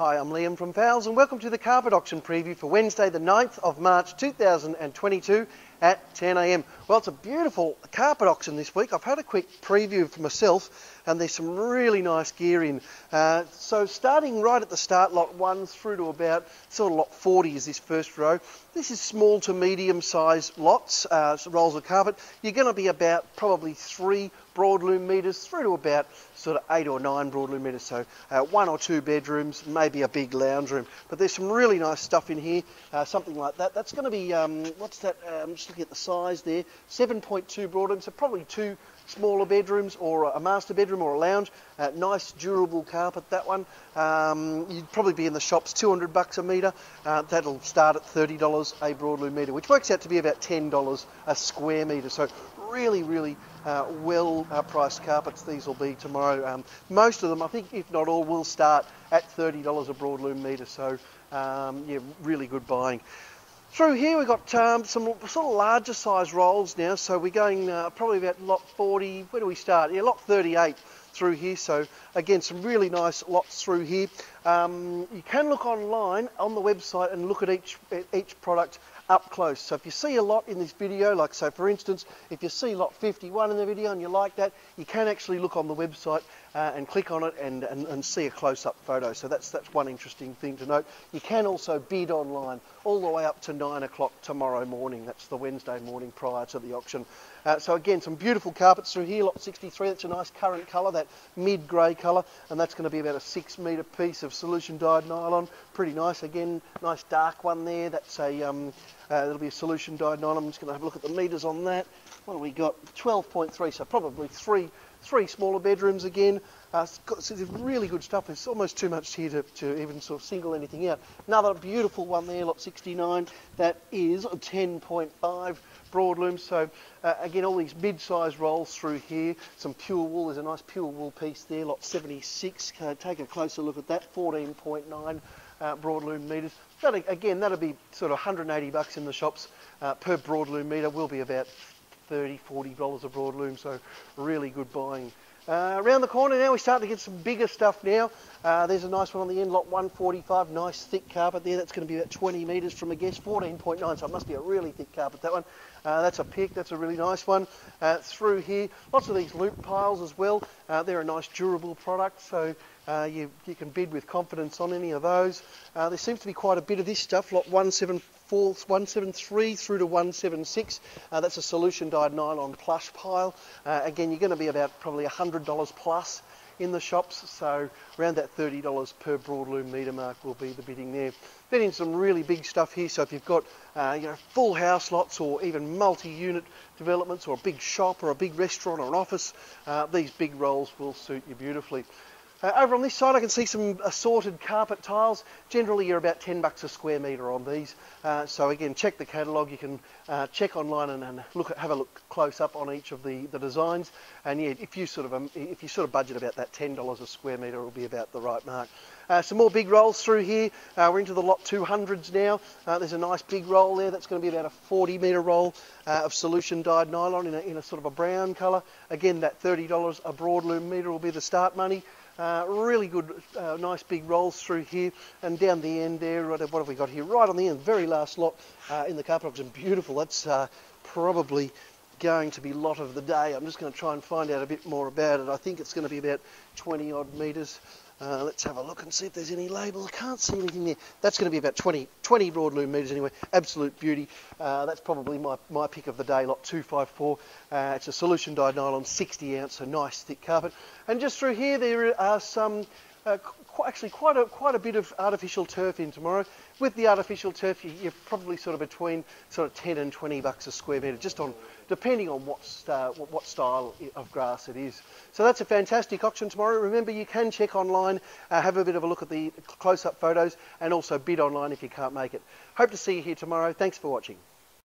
Hi, I'm Liam from Fowles and welcome to the carpet auction preview for Wednesday the 9th of March 2022 at 10 a.m. Well, it's a beautiful carpet auction this week. I've had a quick preview for myself and there's some really nice gear in. So starting right at the start, lot 1 through to about sort of lot 40 is this first row. This is small to medium sized lots, rolls of carpet. You're going to be about probably 3 broadloom metres through to about sort of 8 or 9 broadloom metres, so 1 or 2 bedrooms, maybe a big lounge room. But there's some really nice stuff in here, something like that. That's going to be, what's that, just looking at the size there, 7.2 broadloom, so probably 2 smaller bedrooms or a master bedroom or a lounge. Nice durable carpet, that one. You'd probably be in the shops, $200 a metre. That'll start at $30 a broadloom metre, which works out to be about $10 a square metre. So really well-priced carpets these will be tomorrow. Most of them, I think, if not all, will start at $30 a broadloom metre. So, yeah, really good buying. Through here we've got some sort of larger size rolls now, so we're going probably about lot 40, where do we start? Yeah, lot 38 through here, so again some really nice lots through here. You can look online on the website and look at each product up close. So if you see a lot in this video, like so for instance, if you see lot 51 in the video and you like that, you can actually look on the website and click on it and see a close-up photo. So that's one interesting thing to note. You can also bid online all the way up to 9 o'clock tomorrow morning. That's the Wednesday morning prior to the auction. So again, some beautiful carpets through here. Lot 63, that's a nice currant colour, that mid-grey colour, and that's going to be about a 6 metre piece of solution dyed nylon. Pretty nice. Again, nice dark one there. That's a that'll be a solution dyed nylon. I'm just going to have a look at the metres on that. What have we got? 12.3, so probably 3 smaller bedrooms again. So there's really good stuff. There's almost too much here to even sort of single anything out. Another beautiful one there, lot 69. That is 10.5 broadloom. So again, all these mid-sized rolls through here. Some pure wool. There's a nice pure wool piece there, lot 76. Take a closer look at that. 14.9 broadloom metres. That, again, that'll be sort of $180 in the shops per broadloom metre. Will be about $30, $40 a broadloom, so really good buying. Around the corner now, we start to get some bigger stuff now. There's a nice one on the end, lot 145, nice thick carpet there. That's going to be about 20 metres from a guess, 14.9, so it must be a really thick carpet, that one. That's a pick, that's a really nice one. Through here, lots of these loop piles as well. They're a nice durable product, so you can bid with confidence on any of those. There seems to be quite a bit of this stuff, lot 174, 173 through to 176. That's a solution dyed nylon plush pile. Again, you're going to be about probably $100 plus in the shops, so around that $30 per broadloom metre mark will be the bidding there. Then in some really big stuff here, so if you've got full house lots or even multi-unit developments or a big shop or a big restaurant or an office, these big rolls will suit you beautifully. Over on this side I can see some assorted carpet tiles. Generally you're about $10 a square metre on these. So again, check the catalogue, you can check online and have a look close up on each of the designs. And yeah, if you sort of budget about that $10 a square metre, it'll be about the right mark. Some more big rolls through here. We're into the lot 200s now. There's a nice big roll there. That's going to be about a 40 metre roll of solution dyed nylon in a sort of a brown colour. Again, that $30 a broadloom metre will be the start money. Really good, nice big rolls through here, and down the end there, right, what have we got here? Right on the end, very last lot in the carpet auction. Beautiful. That's probably going to be lot of the day. I'm just going to try and find out a bit more about it. I think it's going to be about 20 odd metres. Let's have a look and see if there's any label. I can't see anything there. That's going to be about 20 broadloom metres anyway. Absolute beauty. That's probably my pick of the day, lot 254. It's a solution dyed nylon, 60 ounce, a nice thick carpet. And just through here there are some, actually quite a bit of artificial turf in tomorrow. With the artificial turf, you're probably sort of between sort of $10 and $20 a square metre, just on depending on what style of grass it is. So that's a fantastic auction tomorrow. Remember, you can check online, have a bit of a look at the close-up photos, and also bid online if you can't make it. Hope to see you here tomorrow. Thanks for watching.